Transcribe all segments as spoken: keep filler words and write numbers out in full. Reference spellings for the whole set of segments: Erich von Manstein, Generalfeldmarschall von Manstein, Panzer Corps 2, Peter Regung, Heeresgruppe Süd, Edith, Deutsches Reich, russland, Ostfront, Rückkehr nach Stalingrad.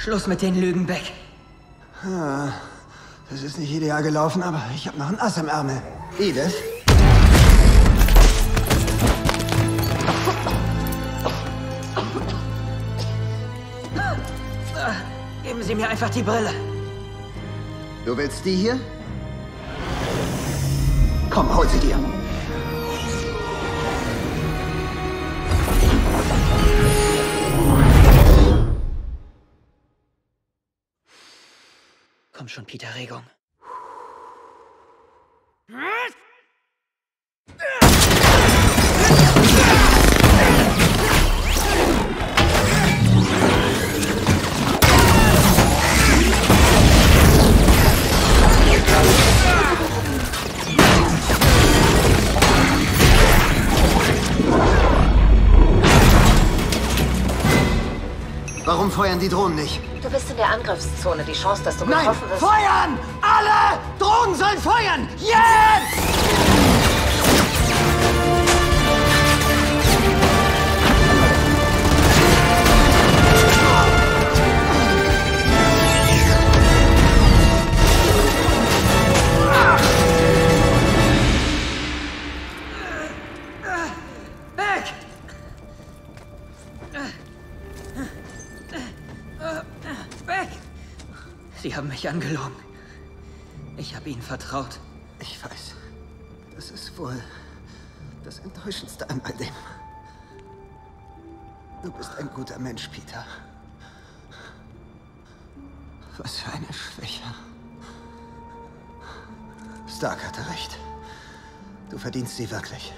Schluss mit den Lügen, Beck. Das ist nicht ideal gelaufen, aber ich habe noch ein Ass im Ärmel. Edith? Geben Sie mir einfach die Brille. Du willst die hier? Komm, hol sie dir. Komm schon, Peter Regung. Warum feuern die Drohnen nicht? Du bist in der Angriffszone. Die Chance, dass du getroffen wirst... Nein! Feuern! Alle Drohnen sollen feuern! Jetzt! Weg! Weg! Sie haben mich angelogen. Ich habe ihnen vertraut. Ich weiß. Das ist wohl das Enttäuschendste an all dem. Du bist ein guter Mensch, Peter. Was für eine Schwäche. Stark hatte recht. Du verdienst sie wirklich.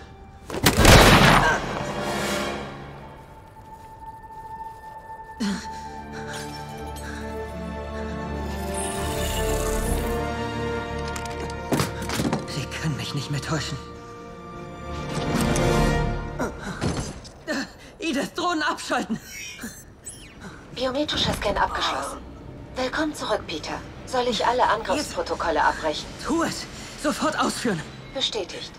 Nicht mehr täuschen. Edith, Drohnen abschalten! Biometrischer Scan abgeschlossen. Willkommen zurück, Peter. Soll ich alle Angriffsprotokolle abbrechen? Tu es! Sofort ausführen! Bestätigt.